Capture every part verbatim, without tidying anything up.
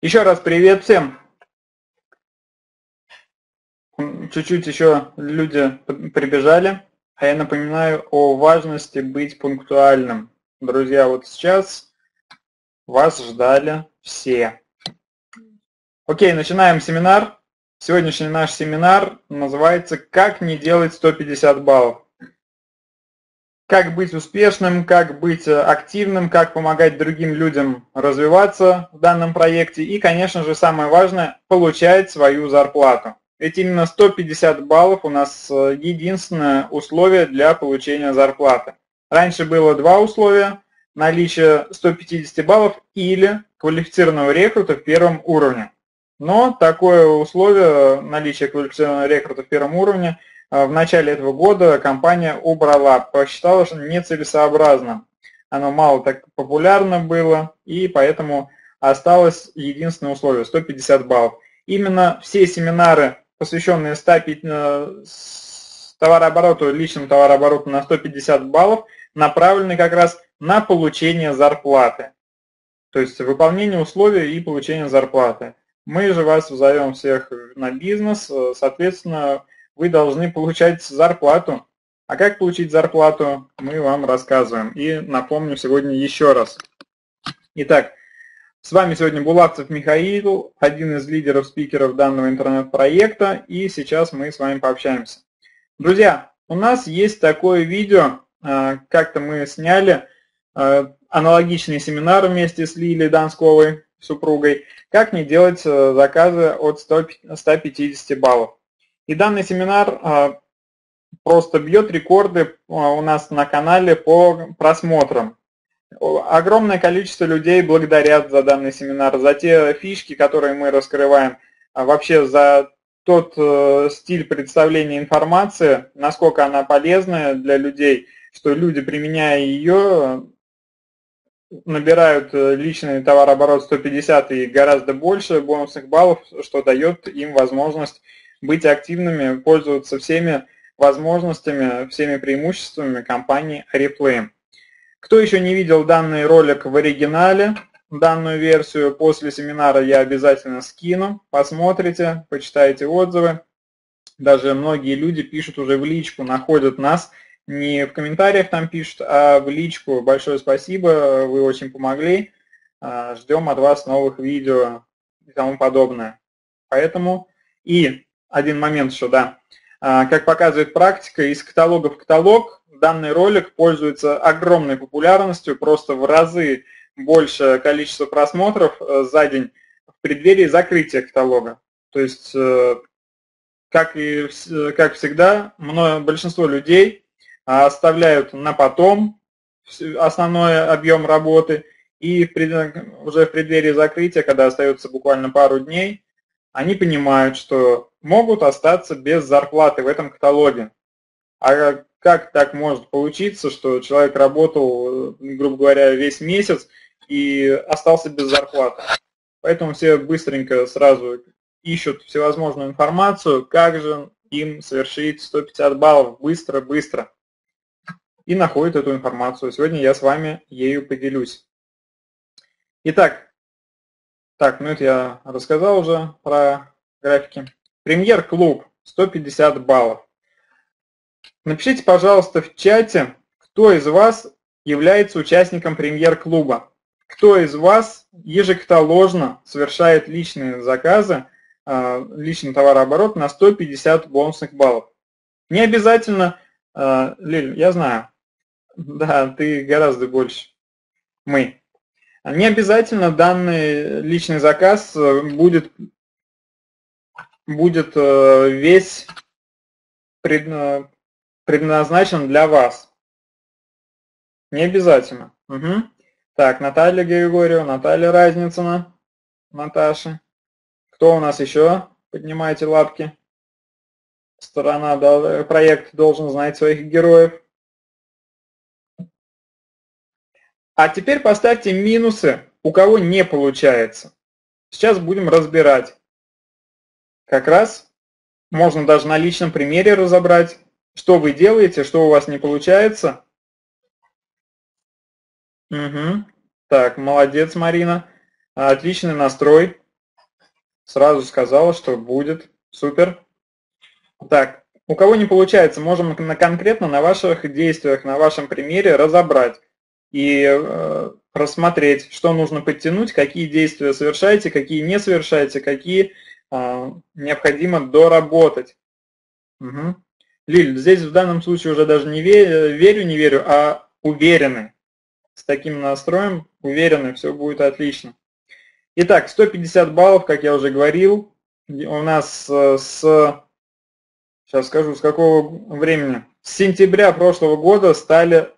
Еще раз привет всем. Чуть-чуть еще люди прибежали, а я напоминаю о важности быть пунктуальным. Друзья, вот сейчас вас ждали все. Окей, начинаем семинар. Сегодняшний наш семинар называется «Как не делать сто пятьдесят баллов». Как быть успешным, как быть активным, как помогать другим людям развиваться в данном проекте. И, конечно же, самое важное – получать свою зарплату. Ведь именно сто пятьдесят баллов у нас единственное условие для получения зарплаты. Раньше было два условия – наличие ста пятидесяти баллов или квалифицированного рекрута в первом уровне. Но такое условие, наличие квалифицированного рекрута в первом уровне, в начале этого года компания убрала, посчитала, что нецелесообразно. Оно мало так популярно было, и поэтому осталось единственное условие – сто пятьдесят баллов. Именно все семинары, посвященные товарообороту, личному товарообороту на сто пятьдесят баллов, направлены как раз на получение зарплаты. То есть выполнение условий и получение зарплаты. Мы же вас зовем всех на бизнес, соответственно, вы должны получать зарплату. А как получить зарплату, мы вам рассказываем. И напомню сегодня еще раз. Итак, с вами сегодня Булавцев Михаил, один из лидеров-спикеров данного интернет-проекта. И сейчас мы с вами пообщаемся. Друзья, у нас есть такое видео, как-то мы сняли аналогичный семинар вместе с Лилией Донсковой, супругой, «Как не делать заказы от ста пятидесяти баллов». И данный семинар просто бьет рекорды у нас на канале по просмотрам. Огромное количество людей благодарят за данный семинар, за те фишки, которые мы раскрываем, вообще за тот стиль представления информации, насколько она полезна для людей, что люди, применяя ее, набирают личный товарооборот сто пятьдесят и гораздо больше бонусных баллов, что дает им возможность быть активными, пользоваться всеми возможностями, всеми преимуществами компании Орифлейм. Кто еще не видел данный ролик в оригинале, данную версию, после семинара я обязательно скину. Посмотрите, почитайте отзывы. Даже многие люди пишут уже в личку, находят нас. Не в комментариях там пишут, а в личку. Большое спасибо, вы очень помогли. Ждем от вас новых видео и тому подобное. Поэтому и... Один момент еще, да. Как показывает практика, из каталога в каталог данный ролик пользуется огромной популярностью, просто в разы больше количество просмотров за день в преддверии закрытия каталога. То есть, как, и, как всегда, большинство людей оставляют на потом основной объем работы, и уже в преддверии закрытия, когда остается буквально пару дней, они понимают, что могут остаться без зарплаты в этом каталоге. А как так может получиться, что человек работал, грубо говоря, весь месяц и остался без зарплаты? Поэтому все быстренько сразу ищут всевозможную информацию, как же им совершить сто пятьдесят баллов быстро-быстро. И находят эту информацию. Сегодня я с вами ею поделюсь. Итак. Так, ну это я рассказал уже про графики. Премьер-клуб сто пятьдесят баллов. Напишите, пожалуйста, в чате, кто из вас является участником премьер-клуба. Кто из вас ежекаталожно совершает личные заказы, личный товарооборот на сто пятьдесят бонусных баллов. Не обязательно, Лиль, я знаю, да, ты гораздо больше. Мы. Не обязательно данный личный заказ будет, будет весь предназначен для вас. Не обязательно. Угу. Так, Наталья Григорьева, Наталья Разницына, Наташа. Кто у нас еще? Поднимайте лапки. Сторона, проект должен знать своих героев. А теперь поставьте минусы, у кого не получается. Сейчас будем разбирать. Как раз можно даже на личном примере разобрать, что вы делаете, что у вас не получается. Угу. Так, молодец, Марина. Отличный настрой. сразу сказала, что будет. Супер. Так, у кого не получается, можем на конкретно на ваших действиях, на вашем примере разобрать и э, рассмотреть, что нужно подтянуть, какие действия совершаете, какие не совершаете, какие э, необходимо доработать. Угу. Лиль, здесь в данном случае уже даже не верю, верю, не верю, а уверены. С таким настроем уверены, все будет отлично. Итак, сто пятьдесят баллов, как я уже говорил, у нас с, сейчас скажу, с какого времени, с сентября прошлого года стали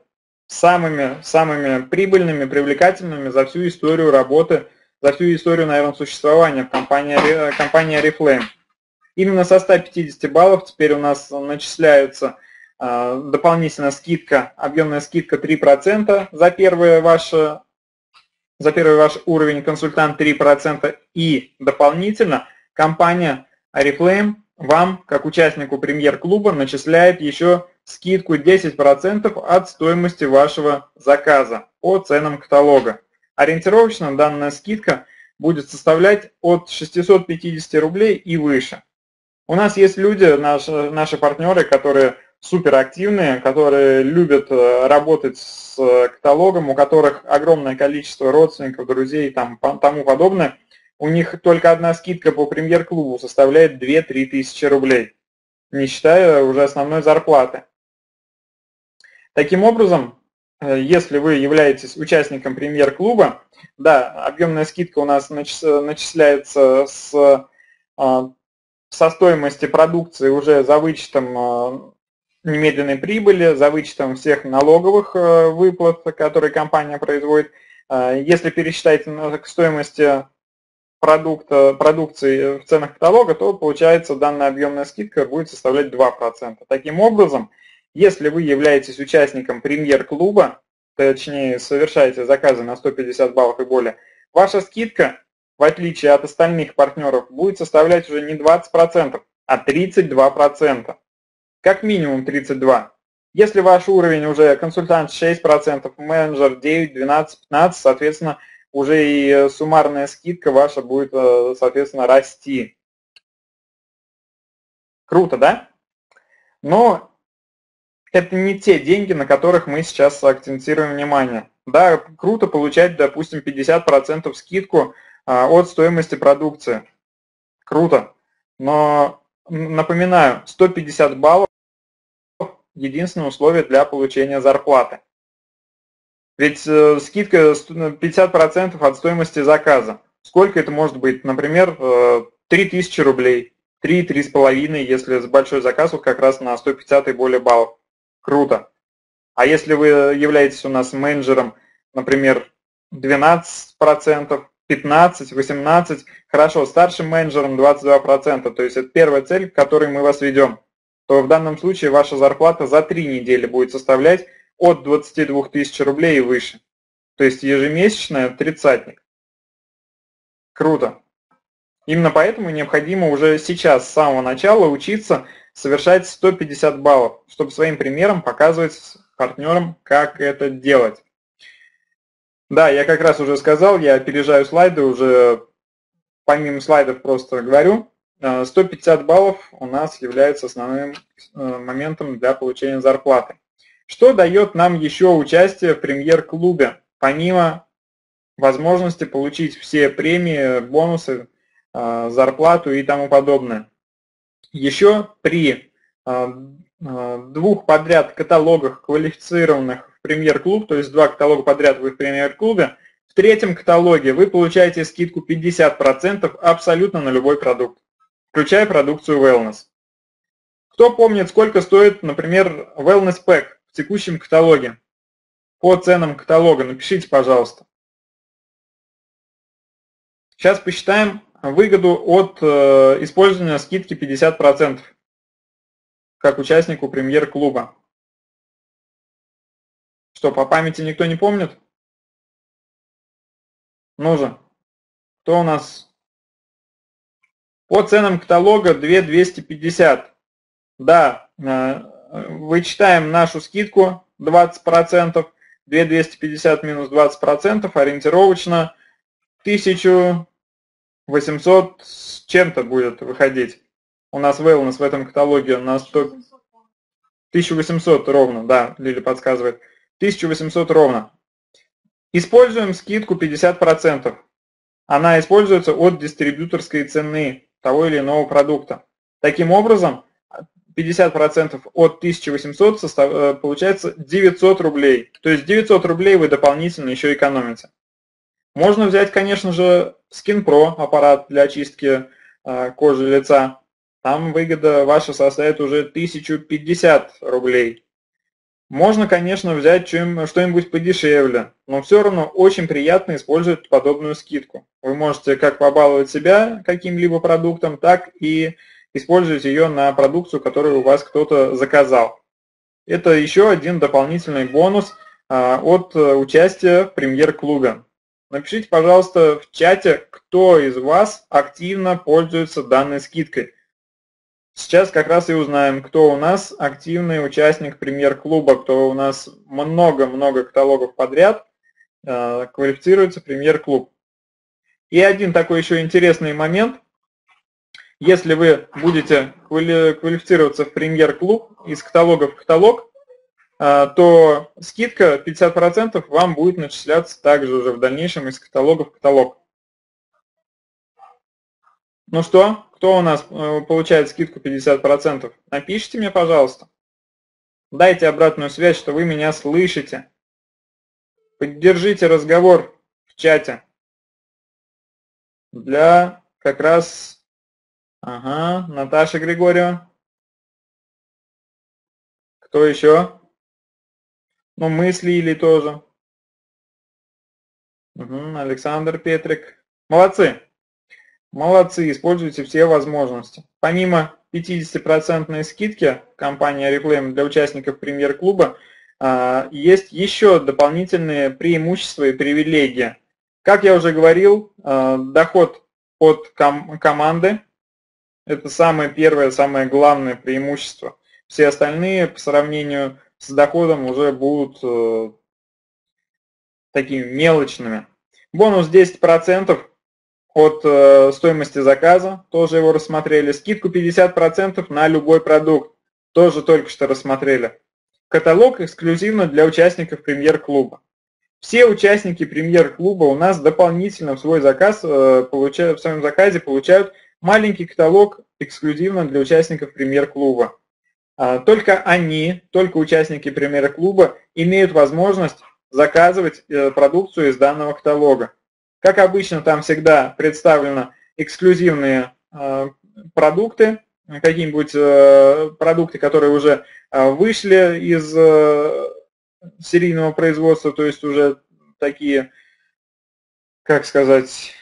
самыми, самыми прибыльными, привлекательными за всю историю работы, за всю историю, наверное, существования компании, компании Орифлейм. Именно со ста пятидесяти баллов теперь у нас начисляется дополнительная скидка, объемная скидка три процента за первое ваше... За первый ваш уровень консультант три процента, и дополнительно компания Орифлейм вам, как участнику премьер-клуба, начисляет еще скидку десять процентов от стоимости вашего заказа по ценам каталога. Ориентировочно данная скидка будет составлять от шестисот пятидесяти рублей и выше. У нас есть люди, наши, наши партнеры, которые суперактивные, которые любят работать с каталогом, у которых огромное количество родственников, друзей и тому подобное. У них только одна скидка по премьер-клубу составляет две-три тысячи рублей, не считая уже основной зарплаты. Таким образом, если вы являетесь участником премьер-клуба, да, объемная скидка у нас начисляется с, со стоимости продукции уже за вычетом немедленной прибыли, за вычетом всех налоговых выплат, которые компания производит. Если пересчитать к стоимости продукта, продукции в ценах каталога, то получается данная объемная скидка будет составлять два процента. Таким образом, если вы являетесь участником премьер-клуба, точнее совершаете заказы на сто пятьдесят баллов и более, ваша скидка, в отличие от остальных партнеров, будет составлять уже не двадцать процентов, а тридцать два процента. Как минимум тридцать два процента. Если ваш уровень уже консультант шесть процентов, менеджер девять, двенадцать, пятнадцать, соответственно, уже и суммарная скидка ваша будет, соответственно, расти. Круто, да? Но это не те деньги, на которых мы сейчас акцентируем внимание. Да, круто получать, допустим, пятьдесят процентов скидку от стоимости продукции. Круто. Но, напоминаю, сто пятьдесят баллов – единственное условие для получения зарплаты. Ведь скидка пятьдесят процентов от стоимости заказа. Сколько это может быть? Например, три тысячи рублей. три-три с половиной, если большой заказ вот как раз на сто пятьдесят и более баллов. Круто. А если вы являетесь у нас менеджером, например, двенадцать процентов, пятнадцать, восемнадцать, хорошо, старшим менеджером двадцать два процента, то есть это первая цель, к которой мы вас ведем, то в данном случае ваша зарплата за три недели будет составлять от двадцати двух тысяч рублей и выше. То есть ежемесячная тридцатник. Круто. Именно поэтому необходимо уже сейчас, с самого начала, учиться совершать сто пятьдесят баллов, чтобы своим примером показывать партнерам, как это делать. Да, я как раз уже сказал, я опережаю слайды, уже помимо слайдов просто говорю. сто пятьдесят баллов у нас является основным моментом для получения зарплаты. Что дает нам еще участие в премьер-клубе, помимо возможности получить все премии, бонусы, зарплату и тому подобное? Еще при двух подряд каталогах квалифицированных премьер-клуб, то есть два каталога подряд вы в премьер-клубе, в третьем каталоге вы получаете скидку пятьдесят процентов абсолютно на любой продукт, включая продукцию Wellness. Кто помнит, сколько стоит, например, Wellness Pack в текущем каталоге? По ценам каталога напишите, пожалуйста. Сейчас посчитаем выгоду от использования скидки пятьдесят процентов как участнику премьер-клуба. Что, по памяти никто не помнит? Ну же, кто у нас? По ценам каталога две тысячи двести пятьдесят. Да, вычитаем нашу скидку двадцать процентов. две тысячи двести пятьдесят минус двадцать процентов, ориентировочно тысяча восемьсот восемьсот с чем-то будет выходить. У нас Wellness в этом каталоге на сто... тысяча восемьсот ровно, да, Лиля подсказывает. тысяча восемьсот ровно. Используем скидку пятьдесят процентов. Она используется от дистрибьюторской цены того или иного продукта. Таким образом, пятьдесят процентов от тысячи восьмисот состав... получается девятьсот рублей. То есть девятьсот рублей вы дополнительно еще экономите. Можно взять, конечно же, SkinPro, аппарат для очистки кожи лица. Там выгода ваша составит уже тысячу пятьдесят рублей. Можно, конечно, взять что-нибудь подешевле, но все равно очень приятно использовать подобную скидку. Вы можете как побаловать себя каким-либо продуктом, так и использовать ее на продукцию, которую у вас кто-то заказал. Это еще один дополнительный бонус от участия в премьер-клубе. Напишите, пожалуйста, в чате, кто из вас активно пользуется данной скидкой. Сейчас как раз и узнаем, кто у нас активный участник премьер-клуба, кто у нас много-много каталогов подряд э, квалифицируется премьер-клуб. И один такой еще интересный момент. Если вы будете квали- квалифицироваться в премьер-клуб из каталога в каталог, э, то скидка пятьдесят процентов вам будет начисляться также уже в дальнейшем из каталога в каталог. Ну что? Кто у нас получает скидку пятьдесят процентов? Напишите мне, пожалуйста. Дайте обратную связь, что вы меня слышите. Поддержите разговор в чате. Для как раз... Ага, Наташа Григорьева. Кто еще? Ну, мы с Лилей тоже. Угу, Александр Петрик. Молодцы. Молодцы, используйте все возможности. Помимо пятидесятипроцентной скидки компании Орифлейм для участников премьер-клуба есть еще дополнительные преимущества и привилегии. Как я уже говорил, доход от ком- команды – это самое первое, самое главное преимущество. Все остальные по сравнению с доходом уже будут такими мелочными. Бонус десять процентов. От стоимости заказа, тоже его рассмотрели. Скидку пятьдесят процентов на любой продукт, тоже только что рассмотрели. Каталог эксклюзивно для участников премьер-клуба. Все участники премьер-клуба у нас дополнительно в, свой заказ, в своем заказе получают маленький каталог эксклюзивно для участников премьер-клуба. Только они, только участники премьер-клуба имеют возможность заказывать продукцию из данного каталога. Как обычно, там всегда представлены эксклюзивные продукты, какие-нибудь продукты, которые уже вышли из серийного производства, то есть уже такие, как сказать,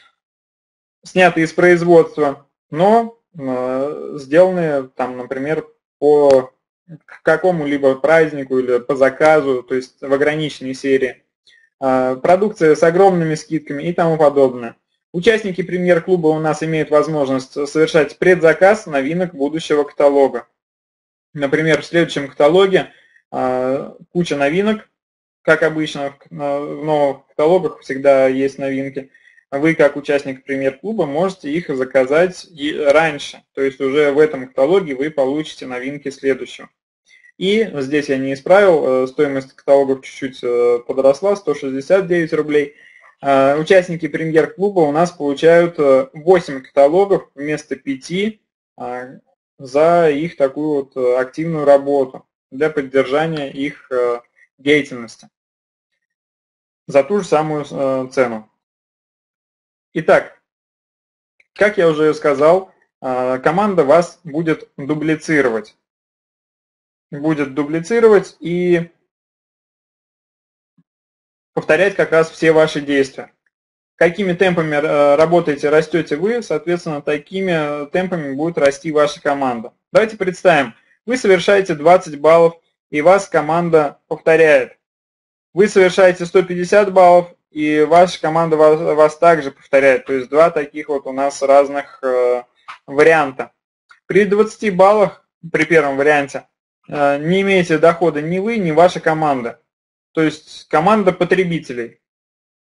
снятые из производства, но сделанные, там, например, по какому-либо празднику или по заказу, то есть в ограниченной серии. Продукция с огромными скидками и тому подобное. Участники премьер-клуба у нас имеют возможность совершать предзаказ новинок будущего каталога. Например, в следующем каталоге куча новинок, как обычно в новых каталогах всегда есть новинки. Вы, как участник премьер-клуба, можете их заказать раньше, то есть уже в этом каталоге вы получите новинки следующего. И здесь я не исправил, стоимость каталогов чуть-чуть подросла, сто шестьдесят девять рублей. Участники премьер-клуба у нас получают восемь каталогов вместо пяти за их такую вот активную работу, для поддержания их деятельности за ту же самую цену. Итак, как я уже сказал, команда вас будет дублицировать. будет дублицировать и повторять как раз все ваши действия. Какими темпами работаете, растете вы, соответственно, такими темпами будет расти ваша команда. Давайте представим, вы совершаете двадцать баллов, и вас команда повторяет. Вы совершаете сто пятьдесят баллов, и ваша команда вас, вас также повторяет. То есть два таких вот у нас разных э, варианта. При двадцати баллах, при первом варианте, не имеете дохода ни вы, ни ваша команда. То есть команда потребителей.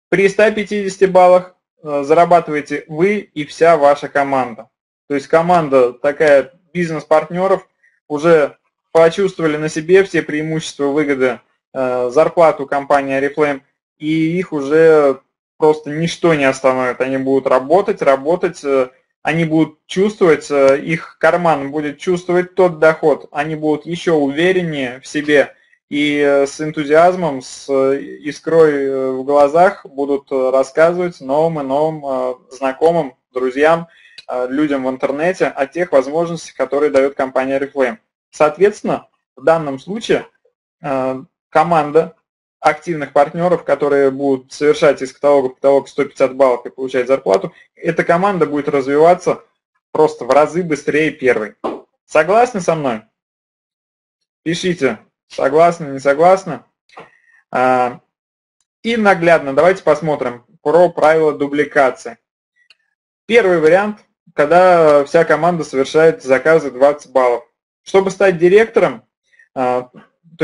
При ста пятидесяти баллах зарабатываете вы и вся ваша команда. То есть команда такая, бизнес-партнеров, уже почувствовали на себе все преимущества, выгоды, зарплату компании Орифлейм, и их уже просто ничто не остановит. Они будут работать, работать, они будут чувствовать, их карман будет чувствовать тот доход, они будут еще увереннее в себе и с энтузиазмом, с искрой в глазах будут рассказывать новым и новым знакомым, друзьям, людям в интернете о тех возможностях, которые дает компания Орифлейм. Соответственно, в данном случае команда активных партнеров, которые будут совершать из каталога каталог сто пятьдесят баллов и получать зарплату, эта команда будет развиваться просто в разы быстрее первой. Согласны со мной? Пишите, согласны, не согласны. И наглядно давайте посмотрим про правила дубликации. Первый вариант, когда вся команда совершает заказы двадцать баллов. Чтобы стать директором, то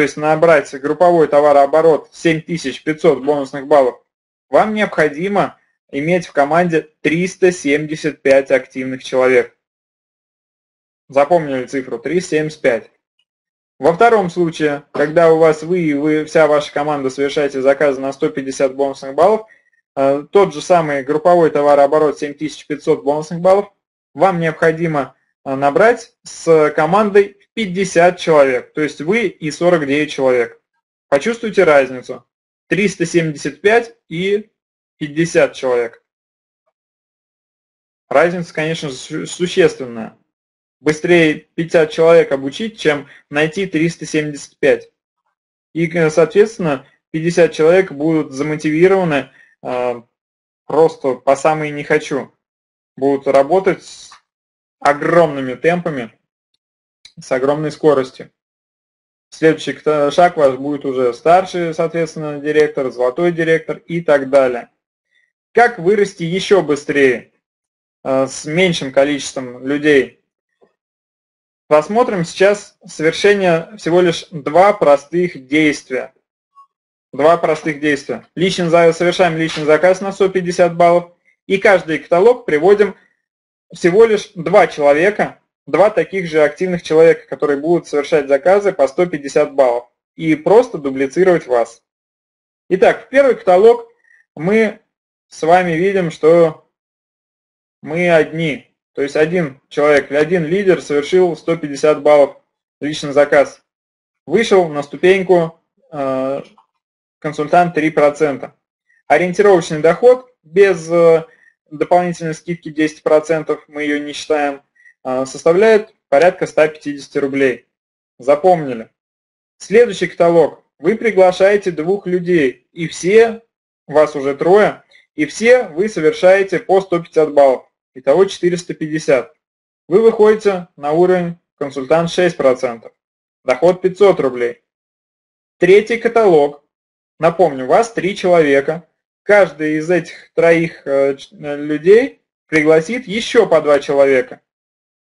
есть набрать групповой товарооборот семь тысяч пятьсот бонусных баллов, вам необходимо иметь в команде триста семьдесят пять активных человек. Запомнили цифру триста семьдесят пять. Во втором случае, когда у вас вы и вы, вся ваша команда совершаете заказы на сто пятьдесят бонусных баллов, тот же самый групповой товарооборот семь тысяч пятьсот бонусных баллов вам необходимо набрать с командой пятьдесят человек, то есть вы и сорок девять человек. Почувствуйте разницу. триста семьдесят пять и пятьдесят человек. Разница, конечно же, существенная. Быстрее пятьдесят человек обучить, чем найти триста семьдесят пять. И, соответственно, пятьдесят человек будут замотивированы просто по самой не хочу. Будут работать с огромными темпами, с огромной скоростью. Следующий шаг ваш будет уже старший, соответственно, директор, золотой директор и так далее. Как вырасти еще быстрее, с меньшим количеством людей? Посмотрим сейчас совершение всего лишь два простых действия. Два простых действия. Личный, совершаем личный заказ на сто пятьдесят баллов, и каждый каталог приводим всего лишь два человека, два таких же активных человека, которые будут совершать заказы по сто пятьдесят баллов, и просто дублицировать вас. Итак, в первый каталог мы с вами видим, что мы одни. То есть один человек, один лидер совершил сто пятьдесят баллов личный заказ. Вышел на ступеньку э, консультант три процента. Ориентировочный доход без э, дополнительной скидки десять процентов, мы ее не считаем, составляет порядка ста пятидесяти рублей. Запомнили. Следующий каталог. Вы приглашаете двух людей, и все, вас уже трое, и все вы совершаете по сто пятьдесят баллов. Итого четыреста пятьдесят. Вы выходите на уровень консультант шесть процентов. Доход пятьсот рублей. Третий каталог. Напомню, у вас три человека. Каждый из этих троих людей пригласит еще по два человека.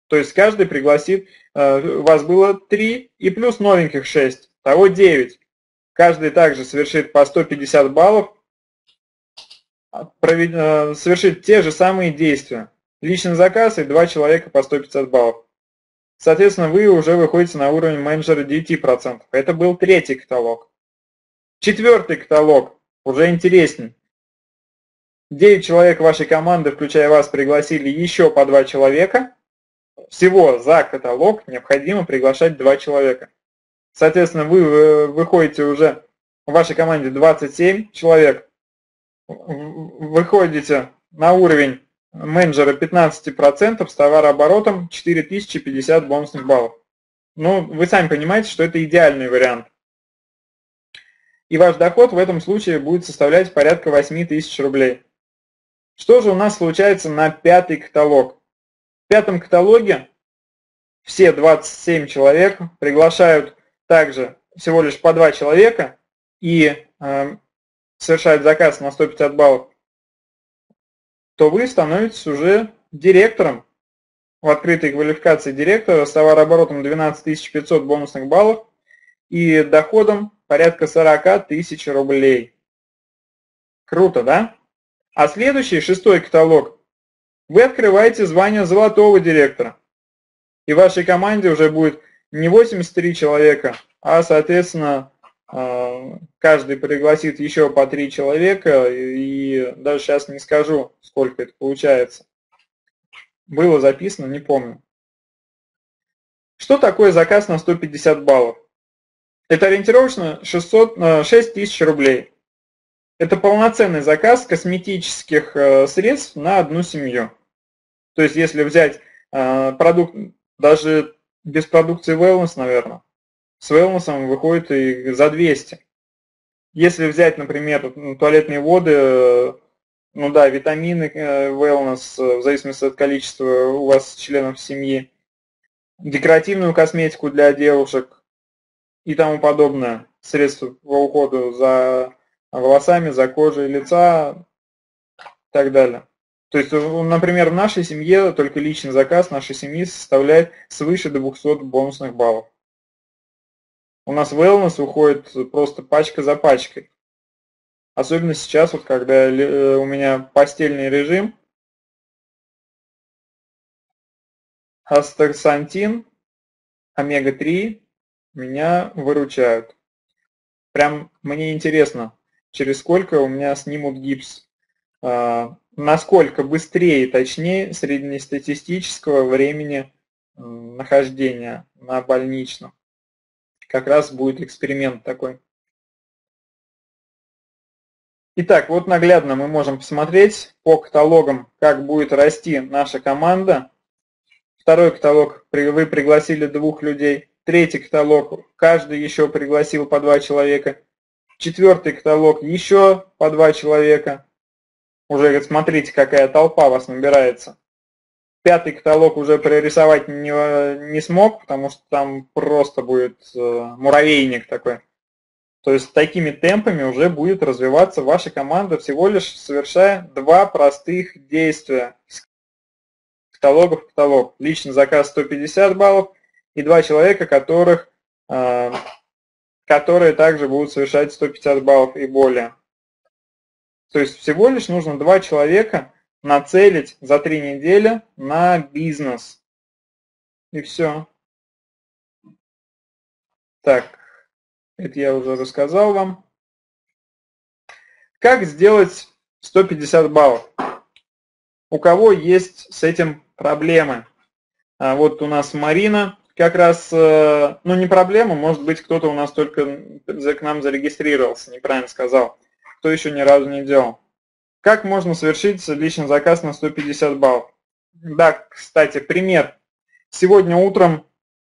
То есть каждый пригласит, у вас было три и плюс новеньких шесть, того девять. Каждый также совершит по сто пятьдесят баллов, совершит те же самые действия. Личный заказ и два человека по сто пятьдесят баллов. Соответственно, вы уже выходите на уровень менеджера девять процентов. Это был третий каталог. Четвертый каталог уже интересней. девять человек вашей команды, включая вас, пригласили еще по два человека. Всего за каталог необходимо приглашать два человека. Соответственно, вы выходите уже, в вашей команде двадцать семь человек, выходите на уровень менеджера пятнадцать процентов с товарооборотом четыре тысячи пятьдесят бонусных баллов. Ну, вы сами понимаете, что это идеальный вариант. И ваш доход в этом случае будет составлять порядка восемь тысяч рублей. Что же у нас случается на пятый каталог? В пятом каталоге все двадцать семь человек приглашают также всего лишь по два человека и э, совершают заказ на сто пятьдесят баллов, то вы становитесь уже директором. В открытой квалификации директора с товарооборотом двенадцать тысяч пятьсот бонусных баллов и доходом порядка сорока тысяч рублей. Круто, да? А следующий, шестой каталог, вы открываете звание золотого директора. И в вашей команде уже будет не восемьдесят три человека, а, соответственно, каждый пригласит еще по три человека. И даже сейчас не скажу, сколько это получается. Было записано, не помню. Что такое заказ на сто пятьдесят баллов? Это ориентировочно шестьсот, шесть тысяч рублей. Это полноценный заказ косметических средств на одну семью. То есть, если взять продукт, даже без продукции Wellness, наверное, с Wellness выходит и за двести. Если взять, например, туалетные воды, ну да, витамины Wellness, в зависимости от количества у вас членов семьи, декоративную косметику для девушек и тому подобное, средства по уходу за волосами, за кожей лица и так далее. То есть, например, в нашей семье только личный заказ нашей семьи составляет свыше двухсот бонусных баллов. У нас wellness уходит просто пачка за пачкой. Особенно сейчас, вот когда у меня постельный режим, астаксантин, омега три меня выручают. Прям мне интересно, через сколько у меня снимут гипс. Насколько быстрее и точнее среднестатистического времени нахождения на больничном. Как раз будет эксперимент такой. Итак, вот наглядно мы можем посмотреть по каталогам, как будет расти наша команда. Второй каталог вы пригласили двух людей. Третий каталог каждый еще пригласил по два человека. Четвертый каталог еще по два человека. Уже смотрите, какая толпа вас набирается. Пятый каталог уже прорисовать не, не смог, потому что там просто будет муравейник такой. То есть такими темпами уже будет развиваться ваша команда, всего лишь совершая два простых действия. С каталогов в каталог. Личный заказ сто пятьдесят баллов и два человека, которых, которые также будут совершать сто пятьдесят баллов и более. То есть всего лишь нужно два человека нацелить за три недели на бизнес. И все. Так, это я уже рассказал вам. Как сделать сто пятьдесят баллов? У кого есть с этим проблемы? А вот у нас Марина как раз, ну не проблема, может быть кто-то у нас только к нам зарегистрировался, неправильно сказал. Кто еще ни разу не делал. Как можно совершить личный заказ на сто пятьдесят баллов? Да, кстати, пример. Сегодня утром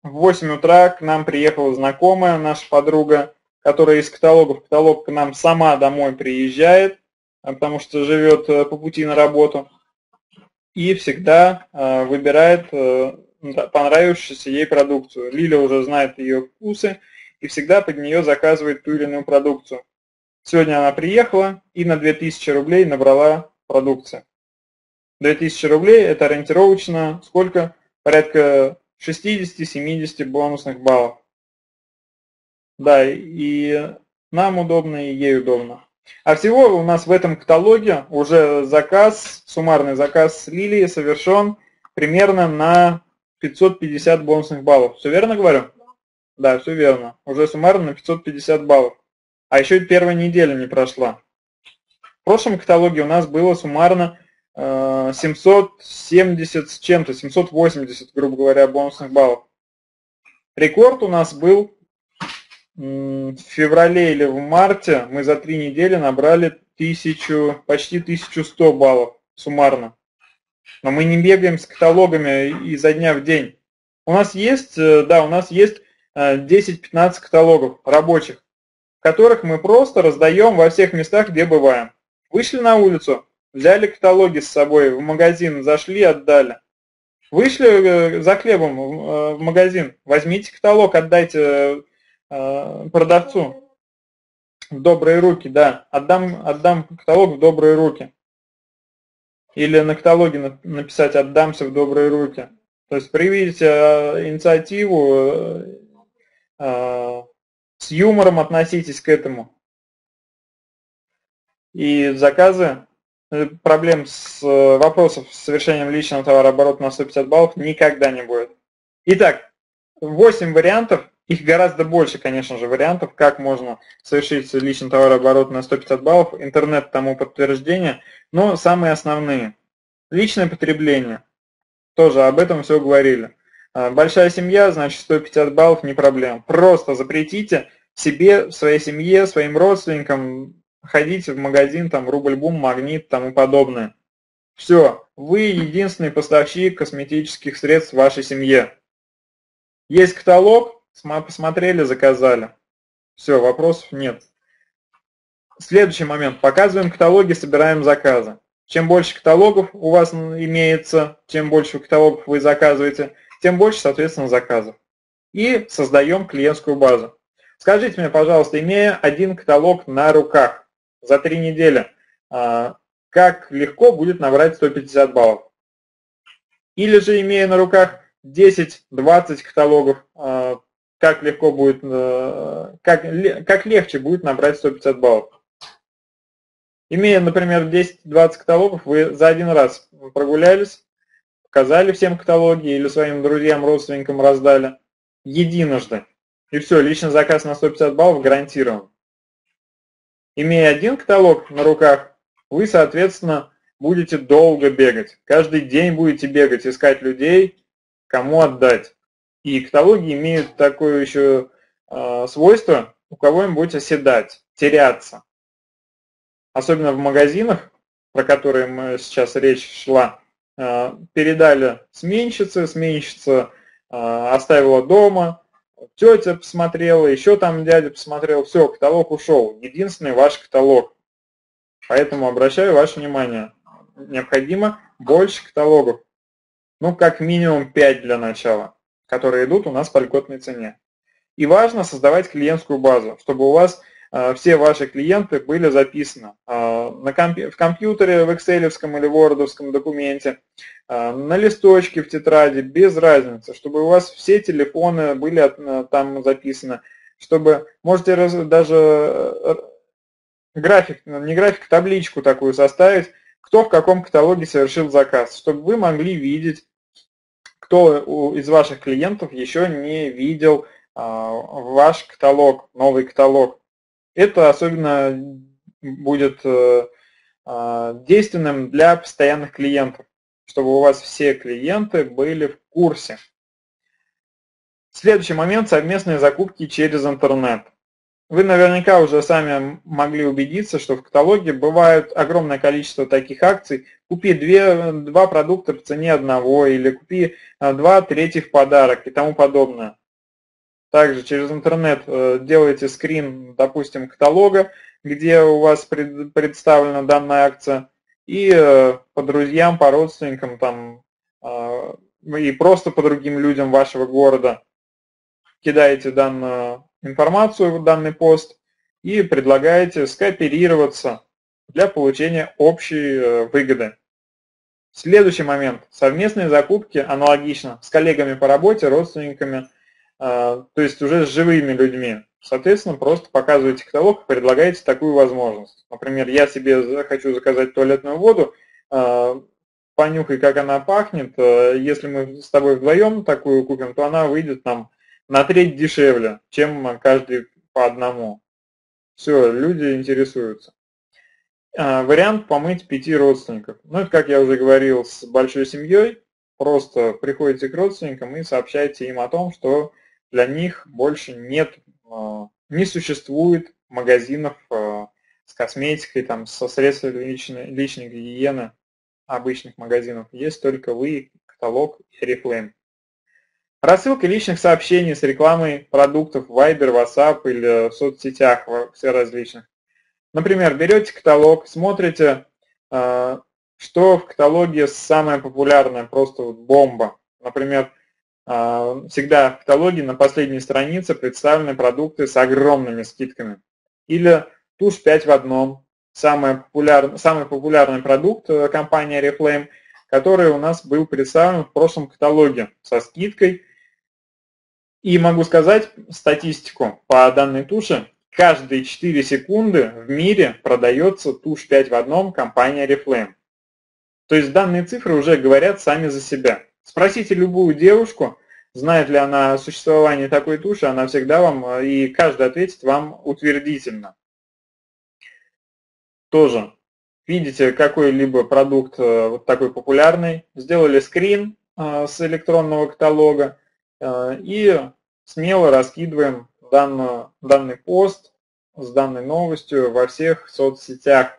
в восемь утра к нам приехала знакомая, наша подруга, которая из каталога в каталог к нам сама домой приезжает, потому что живет по пути на работу, и всегда выбирает понравившуюся ей продукцию. Лиля уже знает ее вкусы и всегда под нее заказывает ту или иную продукцию. Сегодня она приехала и на две тысячи рублей набрала продукции. две тысячи рублей – это ориентировочно сколько? Порядка шестьдесят-семьдесят бонусных баллов. Да, и нам удобно, и ей удобно. А всего у нас в этом каталоге уже заказ, суммарный заказ с Лилией совершен примерно на пятьсот пятьдесят бонусных баллов. Все верно говорю? Да, все верно. Уже суммарно на пятьсот пятьдесят баллов. А еще первая неделя не прошла. В прошлом каталоге у нас было суммарно семьсот семьдесят с чем-то, семьсот восемьдесят, грубо говоря, бонусных баллов. Рекорд у нас был в феврале или в марте. Мы за три недели набрали тысячу, почти тысячу сто баллов суммарно. Но мы не бегаем с каталогами изо дня в день. У нас есть, да, у нас есть десять-пятнадцать каталогов рабочих, которых мы просто раздаем во всех местах, где бываем. Вышли на улицу, взяли каталоги с собой, в магазин зашли, отдали. Вышли за хлебом в магазин, возьмите каталог, отдайте продавцу. В добрые руки, да, отдам, отдам каталог в добрые руки. Или на каталоге написать «отдамся в добрые руки». То есть проявите инициативу, с юмором относитесь к этому. И заказы проблем с вопросов с совершением личного товарооборота на сто пятьдесят баллов никогда не будет. Итак, восемь вариантов, их гораздо больше, конечно же, вариантов, как можно совершить личный товарооборот на сто пятьдесят баллов, интернет тому подтверждение, но самые основные. Личное потребление, тоже об этом все говорили. Большая семья, значит, сто пятьдесят баллов не проблема. Просто запретите себе, своей семье, своим родственникам ходить в магазин, там, Рубль-бум, Магнит, тому подобное. Все, вы единственный поставщик косметических средств в вашей семье. Есть каталог, посмотрели, заказали. Все, вопросов нет. Следующий момент. Показываем каталоги, собираем заказы. Чем больше каталогов у вас имеется, чем больше каталогов вы заказываете, тем больше, соответственно, заказов. И создаем клиентскую базу. Скажите мне, пожалуйста, имея один каталог на руках за три недели, как легко будет набрать сто пятьдесят баллов? Или же, имея на руках десять-двадцать каталогов, как легко будет, как, как легче будет набрать сто пятьдесят баллов? Имея, например, десять-двадцать каталогов, вы за один раз прогулялись, показали всем каталоги или своим друзьям, родственникам раздали единожды. И все, личный заказ на сто пятьдесят баллов гарантирован. Имея один каталог на руках, вы, соответственно, будете долго бегать. Каждый день будете бегать, искать людей, кому отдать. И каталоги имеют такое еще э, свойство, у кого им будет оседать, теряться. Особенно в магазинах, про которые мы сейчас речь шла, э, передали сменщице, сменщица э, оставила дома, тетя посмотрела, еще там дядя посмотрел, все, каталог ушел. Единственный ваш каталог. Поэтому обращаю ваше внимание, необходимо больше каталогов. Ну, как минимум пять для начала, которые идут у нас по льготной цене. И важно создавать клиентскую базу, чтобы у вас э, все ваши клиенты были записаны э, на комп- в компьютере, в экселевском или вордовском документе, э, на листочке, в тетради, без разницы, чтобы у вас все телефоны были от, э, там записаны, чтобы можете раз, даже э, график, не график, табличку такую составить, кто в каком каталоге совершил заказ, чтобы вы могли видеть, кто из ваших клиентов еще не видел ваш каталог, новый каталог. Это особенно будет действенным для постоянных клиентов, чтобы у вас все клиенты были в курсе. Следующий момент – совместные закупки через интернет. Вы наверняка уже сами могли убедиться, что в каталоге бывает огромное количество таких акций. Купи две, два продукта по цене одного, или купи два третьих в подарок и тому подобное. Также через интернет делаете скрин, допустим, каталога, где у вас пред, представлена данная акция, и по друзьям, по родственникам, там, и просто по другим людям вашего города кидаете данную информацию в данный пост и предлагаете скооперироваться для получения общей выгоды. Следующий момент. Совместные закупки аналогично с коллегами по работе, родственниками, то есть уже с живыми людьми. Соответственно, просто показываете каталог и предлагаете такую возможность. Например, я себе хочу заказать туалетную воду, понюхай, как она пахнет. Если мы с тобой вдвоем такую купим, то она выйдет нам на треть дешевле, чем каждый по одному. Все, люди интересуются. Вариант помыть пяти родственников. Ну, это, как я уже говорил, с большой семьей. Просто приходите к родственникам и сообщайте им о том, что для них больше нет, не существует магазинов с косметикой, там, со средствами личной, личной гигиены обычных магазинов. Есть только вы, каталог и Орифлейм. Рассылка личных сообщений с рекламой продуктов в Viber, WhatsApp или в соцсетях все различных. Например, берете каталог, смотрите, что в каталоге самое популярное, просто бомба. Например, всегда в каталоге на последней странице представлены продукты с огромными скидками. Или тушь пять в одном, самый популярный, самый популярный продукт компании Oriflame, который у нас был представлен в прошлом каталоге со скидкой. И могу сказать статистику по данной туше. каждые четыре секунды в мире продается тушь пять в одном компания Орифлейм. То есть данные цифры уже говорят сами за себя. Спросите любую девушку, знает ли она о существовании такой туши, она всегда вам, и каждый ответит вам утвердительно. Тоже видите какой-либо продукт вот такой популярный, сделали скрин с электронного каталога и смело раскидываем данную, данный пост с данной новостью во всех соцсетях,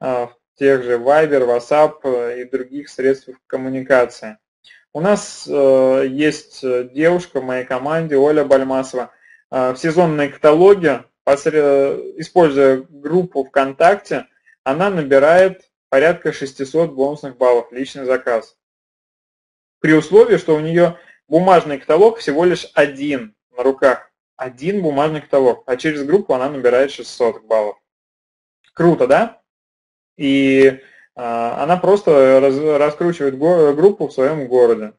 в тех же Viber, WhatsApp и других средствах коммуникации. У нас есть девушка в моей команде, Оля Бальмасова, в сезонные каталоги, используя группу ВКонтакте, она набирает порядка шестисот бонусных баллов, личный заказ. При условии, что у нее бумажный каталог всего лишь один на руках. Один бумажный каталог, а через группу она набирает шестьсот баллов. Круто, да? И она просто раскручивает группу в своем городе.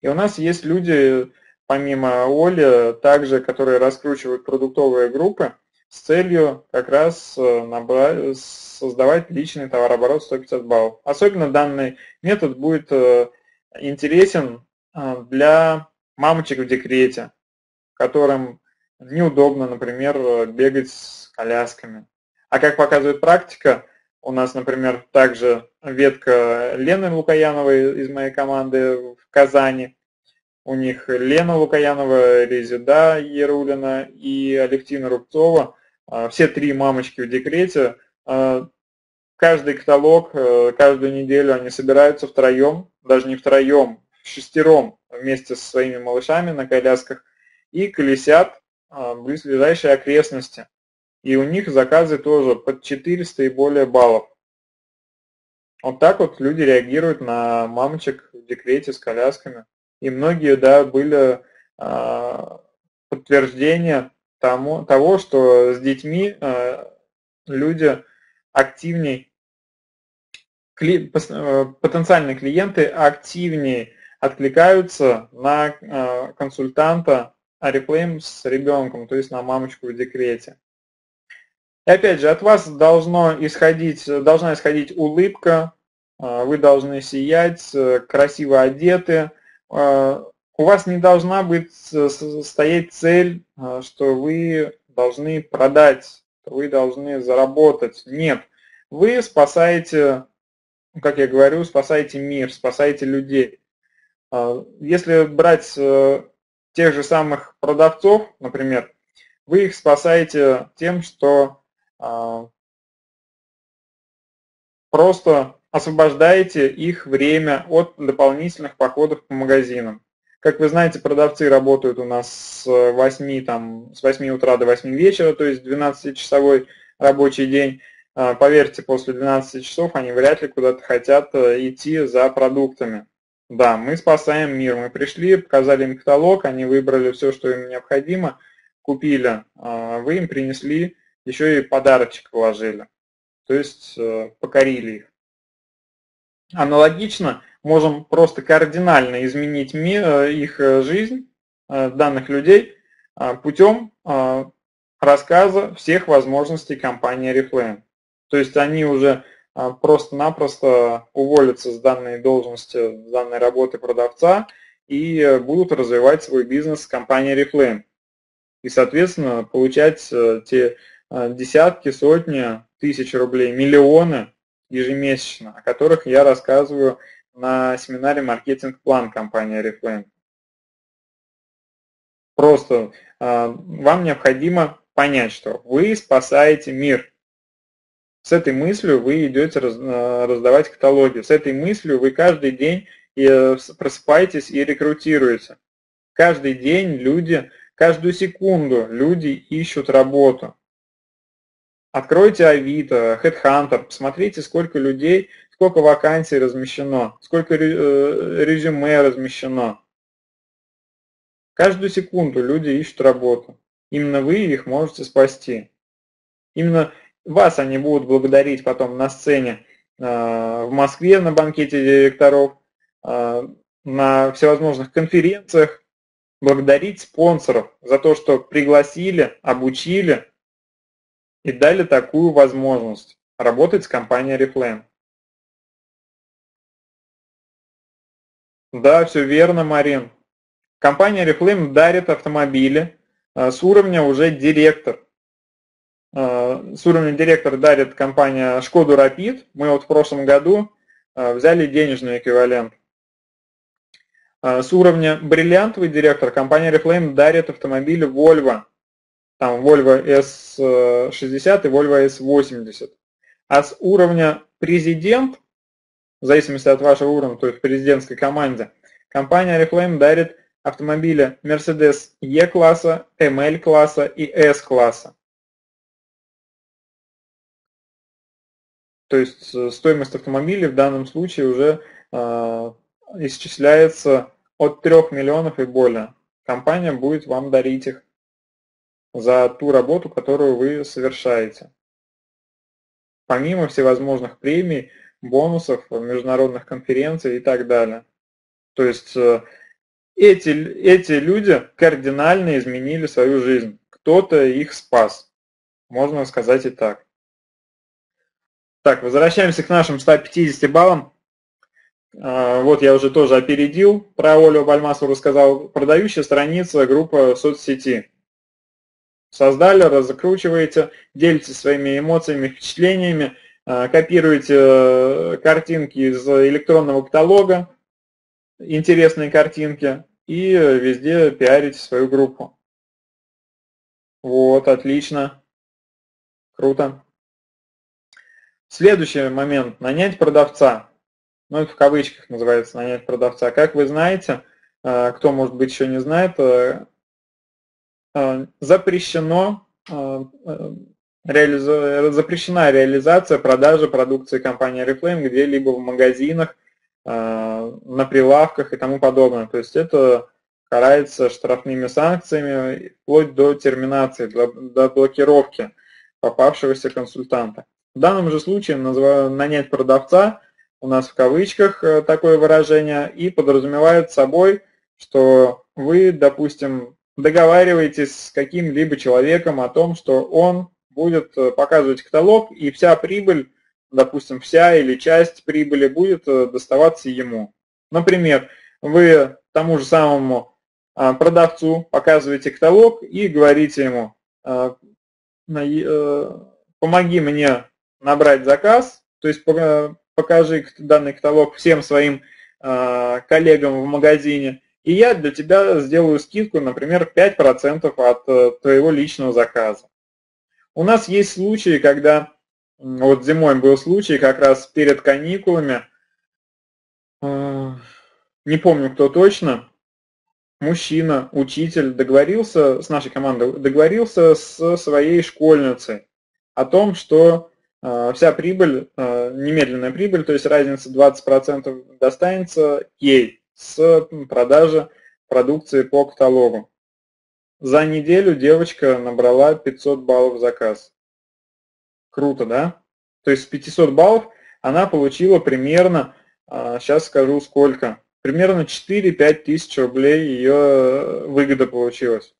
И у нас есть люди, помимо Оли, также, которые раскручивают продуктовые группы с целью как раз набрать, создавать личный товарооборот сто пятьдесят баллов. Особенно данный метод будет интересен для мамочек в декрете, которым неудобно, например, бегать с колясками. А как показывает практика, у нас, например, также ветка Лены Лукояновой из моей команды в Казани. У них Лена Лукоянова, Резида Ерулина и Алексина Рубцова. Все три мамочки в декрете. Каждый каталог, каждую неделю они собираются втроем, даже не втроем, шестером вместе со своими малышами на колясках и колесят в близлежащие окрестности. И у них заказы тоже под четыреста и более баллов. Вот так вот люди реагируют на мамочек в декрете с колясками. И многие, да, были э, подтверждения тому, того, что с детьми э, люди активней, кли, потенциальные клиенты активнее откликаются на э, консультанта Орифлейм с ребенком, то есть на мамочку в декрете. И опять же, от вас должно исходить, должна исходить улыбка, вы должны сиять, красиво одеты. У вас не должна быть стоять цель, что вы должны продать, вы должны заработать. Нет, вы спасаете, как я говорю, спасаете мир, спасаете людей. Если брать тех же самых продавцов, например, вы их спасаете тем, что просто освобождаете их время от дополнительных походов по магазинам. Как вы знаете, продавцы работают у нас с восьми, там, с восьми утра до восьми вечера, то есть двенадцатичасовой рабочий день. Поверьте, после двенадцати часов они вряд ли куда-то хотят идти за продуктами. Да, мы спасаем мир. Мы пришли, показали им каталог, они выбрали все, что им необходимо, купили, вы им принесли, еще и подарочек положили, то есть покорили их. Аналогично можем просто кардинально изменить их жизнь, данных людей, путем рассказа всех возможностей компании Орифлейм. То есть они уже просто-напросто уволятся с данной должности, с данной работы продавца и будут развивать свой бизнес с компанией Орифлейм. И, соответственно, получать те десятки, сотни, тысяч рублей, миллионы ежемесячно, о которых я рассказываю на семинаре «Маркетинг-план» компании Орифлейм. Просто вам необходимо понять, что вы спасаете мир. С этой мыслью вы идете раздавать каталоги, с этой мыслью вы каждый день просыпаетесь и рекрутируете. Каждый день люди... Каждую секунду люди ищут работу. Откройте Авито, Headhunter, посмотрите, сколько людей, сколько вакансий размещено, сколько резюме размещено. Каждую секунду люди ищут работу. Именно вы их можете спасти. Именно вас они будут благодарить потом на сцене в Москве на банкете директоров, на всевозможных конференциях. Благодарить спонсоров за то, что пригласили, обучили и дали такую возможность работать с компанией Орифлейм. Да, все верно, Марин. Компания Орифлейм дарит автомобили с уровня уже директор. С уровня директор дарит компания Шкоду Rapid. Мы вот в прошлом году взяли денежный эквивалент. С уровня бриллиантовый директор компания Орифлейм дарит автомобили Volvo. Там Volvo эс шестьдесят и Volvo эс восемьдесят. А с уровня президент, в зависимости от вашего уровня, то есть в президентской команде, компания Орифлейм дарит автомобили Mercedes E-класса, эм эль класса и эс класса. То есть стоимость автомобилей в данном случае уже э, исчисляется от трёх миллионов и более. Компания будет вам дарить их за ту работу, которую вы совершаете. Помимо всевозможных премий, бонусов, международных конференций и так далее. То есть эти, эти люди кардинально изменили свою жизнь. Кто-то их спас. Можно сказать и так. Так, возвращаемся к нашим ста пятидесяти баллам. Вот я уже тоже опередил. Про Олю Бальмасову рассказал. Продающая страница, группа соцсети. Создали, разокручиваете, делитесь своими эмоциями, впечатлениями, копируете картинки из электронного каталога, интересные картинки, и везде пиарите свою группу. Вот, отлично. Круто. Следующий момент. Нанять продавца. Ну, это в кавычках называется нанять продавца. Как вы знаете, кто, может быть, еще не знает, запрещено, реализу... запрещена реализация продажи продукции компании Орифлейм где-либо в магазинах, на прилавках и тому подобное. То есть это карается штрафными санкциями вплоть до терминации, до блокировки попавшегося консультанта. В данном же случае нанять продавца, у нас в кавычках такое выражение, и подразумевает собой, что вы, допустим, договариваетесь с каким-либо человеком о том, что он будет показывать каталог, и вся прибыль, допустим, вся или часть прибыли будет доставаться ему. Например, вы тому же самому продавцу показываете каталог и говорите ему: «Помоги мне набрать заказ», то есть покажи данный каталог всем своим коллегам в магазине, и я для тебя сделаю скидку, например, пять процентов от твоего личного заказа. У нас есть случаи, когда, вот зимой был случай, как раз перед каникулами, не помню кто точно, мужчина, учитель, договорился с нашей командой, договорился со своей школьницей о том, что вся прибыль, немедленная прибыль, то есть разница двадцать процентов достанется ей с продажи продукции по каталогу. За неделю девочка набрала пятьсот баллов заказ. Круто, да? То есть с пятисот баллов она получила примерно, сейчас скажу сколько, примерно четыре-пять тысяч рублей ее выгода получилась.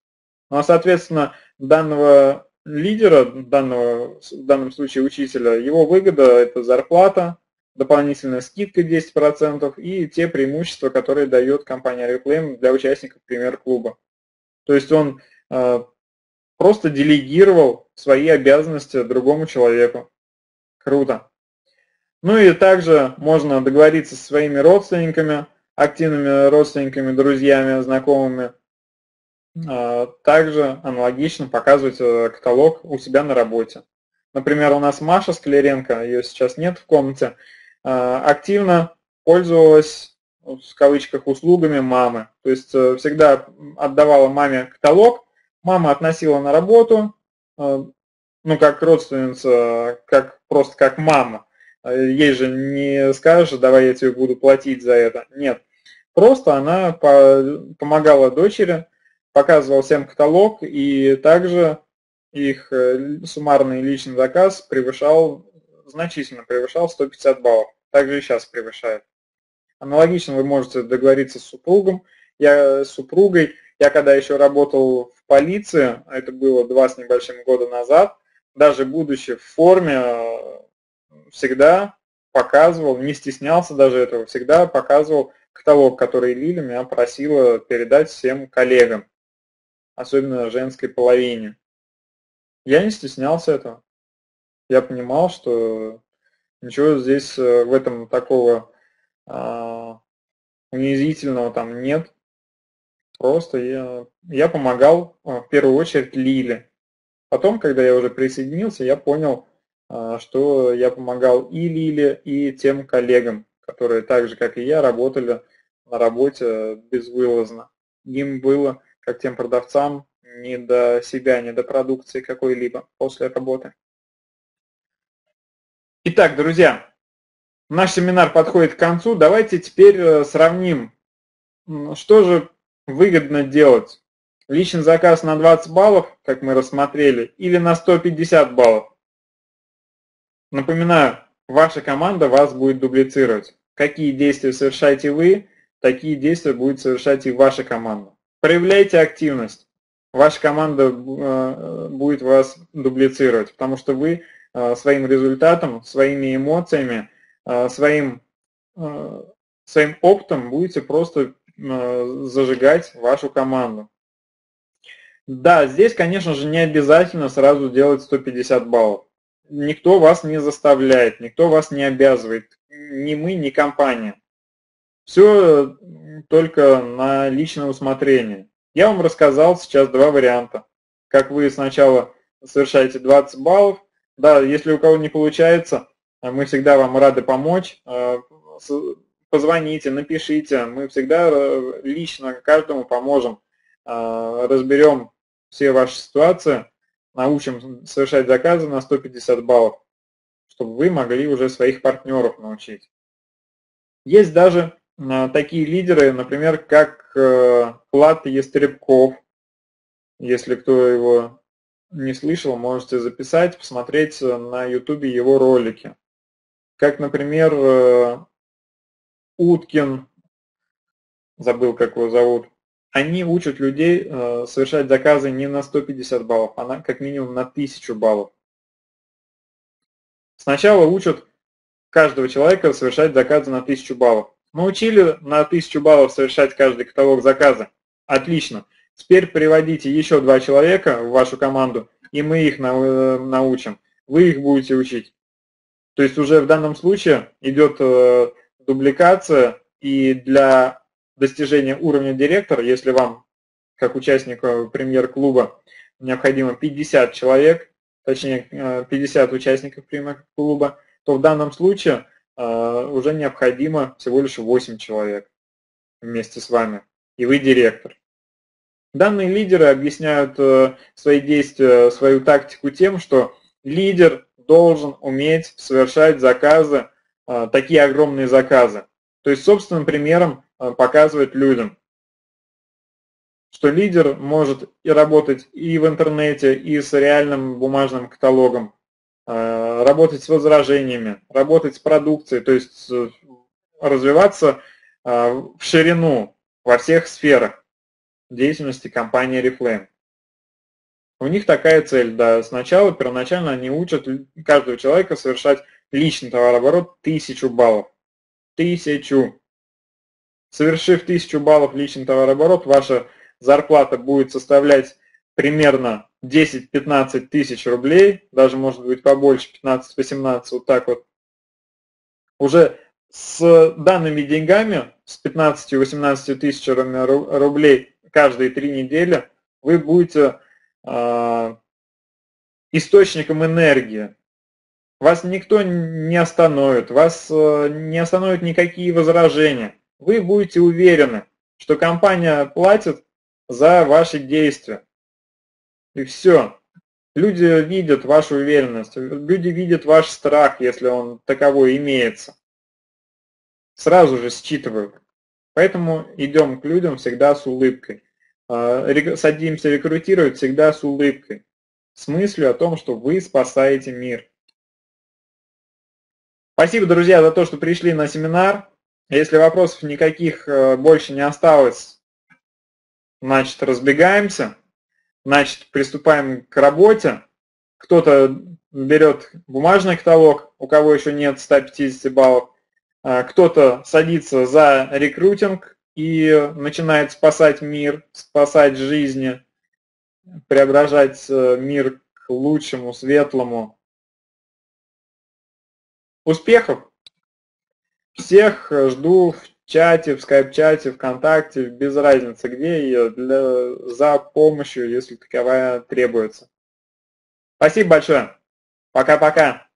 Ну а соответственно данного лидера, данного, в данном случае учителя, его выгода – это зарплата, дополнительная скидка десять процентов и те преимущества, которые дает компания Орифлейм для участников премьер-клуба. То есть он э, просто делегировал свои обязанности другому человеку. Круто. Ну и также можно договориться со своими родственниками, активными родственниками, друзьями, знакомыми. Э, также аналогично показывать каталог у себя на работе. Например, у нас Маша Скляренко, ее сейчас нет в комнате, активно пользовалась, в кавычках, услугами мамы. То есть всегда отдавала маме каталог, мама относила на работу, ну как родственница, как, просто как мама. Ей же не скажешь: давай я тебе буду платить за это. Нет, просто она помогала дочери, показывала всем каталог, и также их суммарный личный заказ превышал, значительно превышал сто пятьдесят баллов. Также и сейчас превышает. Аналогично вы можете договориться с супругом, я с супругой. Я когда еще работал в полиции, это было два с небольшим года назад, даже будучи в форме, всегда показывал, не стеснялся даже этого, всегда показывал каталог, который Лиля меня просила передать всем коллегам, особенно женской половине. Я не стеснялся этого. Я понимал, что ничего здесь в этом такого э, унизительного там нет. Просто я, я помогал в первую очередь Лиле. Потом, когда я уже присоединился, я понял, что я помогал и Лиле, и тем коллегам, которые так же, как и я, работали на работе безвылазно. Им было, как тем продавцам, не до себя, не до продукции какой-либо после работы. Итак, друзья, наш семинар подходит к концу. Давайте теперь сравним, что же выгодно делать. Личный заказ на двадцать баллов, как мы рассмотрели, или на сто пятьдесят баллов. Напоминаю, ваша команда вас будет дублицировать. Какие действия совершаете вы, такие действия будет совершать и ваша команда. Проявляйте активность. Ваша команда будет вас дублицировать, потому что вы своим результатом, своими эмоциями, своим, своим опытом будете просто зажигать вашу команду. Да, здесь, конечно же, не обязательно сразу делать сто пятьдесят баллов. Никто вас не заставляет, никто вас не обязывает. Ни мы, ни компания. Все только на личное усмотрение. Я вам рассказал сейчас два варианта. Как вы сначала совершаете двадцать баллов. Да, если у кого не получается, мы всегда вам рады помочь. Позвоните, напишите. Мы всегда лично каждому поможем. Разберем все ваши ситуации, научим совершать заказы на сто пятьдесят баллов, чтобы вы могли уже своих партнеров научить. Есть даже такие лидеры, например, как Влад Ястребков. Если кто его не слышал, можете записать, посмотреть на YouTube его ролики. Как, например, Уткин, забыл, как его зовут. Они учат людей совершать заказы не на сто пятьдесят баллов, а на, как минимум на тысячу баллов. Сначала учат каждого человека совершать заказы на тысячу баллов. Научили на тысячу баллов совершать каждый каталог заказа? Отлично. Теперь приводите еще два человека в вашу команду, и мы их научим. Вы их будете учить. То есть уже в данном случае идет дубликация, и для достижение уровня директора, если вам, как участнику премьер-клуба, необходимо пятьдесят человек, точнее пятьдесят участников премьер-клуба, то в данном случае уже необходимо всего лишь восемь человек вместе с вами, и вы директор. Данные лидеры объясняют свои действия, свою тактику тем, что лидер должен уметь совершать заказы, такие огромные заказы. То есть собственным примером показывать людям, что лидер может и работать и в интернете, и с реальным бумажным каталогом, работать с возражениями, работать с продукцией, то есть развиваться в ширину во всех сферах деятельности компании Орифлейм. У них такая цель, да, сначала, первоначально они учат каждого человека совершать личный товарооборот тысячу баллов. Тысячу. Совершив тысячу баллов личный товарооборот, ваша зарплата будет составлять примерно десять-пятнадцать тысяч рублей, даже может быть побольше, пятнадцать-восемнадцать, вот так вот. Уже с данными деньгами, с пятнадцатью-восемнадцатью тысячами рублей каждые три недели, вы будете э, источником энергии. Вас никто не остановит, вас э, не остановят никакие возражения. Вы будете уверены, что компания платит за ваши действия. И все. Люди видят вашу уверенность, люди видят ваш страх, если он таковой имеется. Сразу же считывают. Поэтому идем к людям всегда с улыбкой. Садимся рекрутировать всегда с улыбкой. С мыслью о том, что вы спасаете мир. Спасибо, друзья, за то, что пришли на семинар. Если вопросов никаких больше не осталось, значит, разбегаемся, значит, приступаем к работе. Кто-то берет бумажный каталог, у кого еще нет ста пятидесяти баллов, кто-то садится за рекрутинг и начинает спасать мир, спасать жизни, преображать мир к лучшему, светлому. Успехов! Всех жду в чате, в скайп-чате, ВКонтакте, без разницы где, и для, за помощью, если таковая требуется. Спасибо большое. Пока-пока.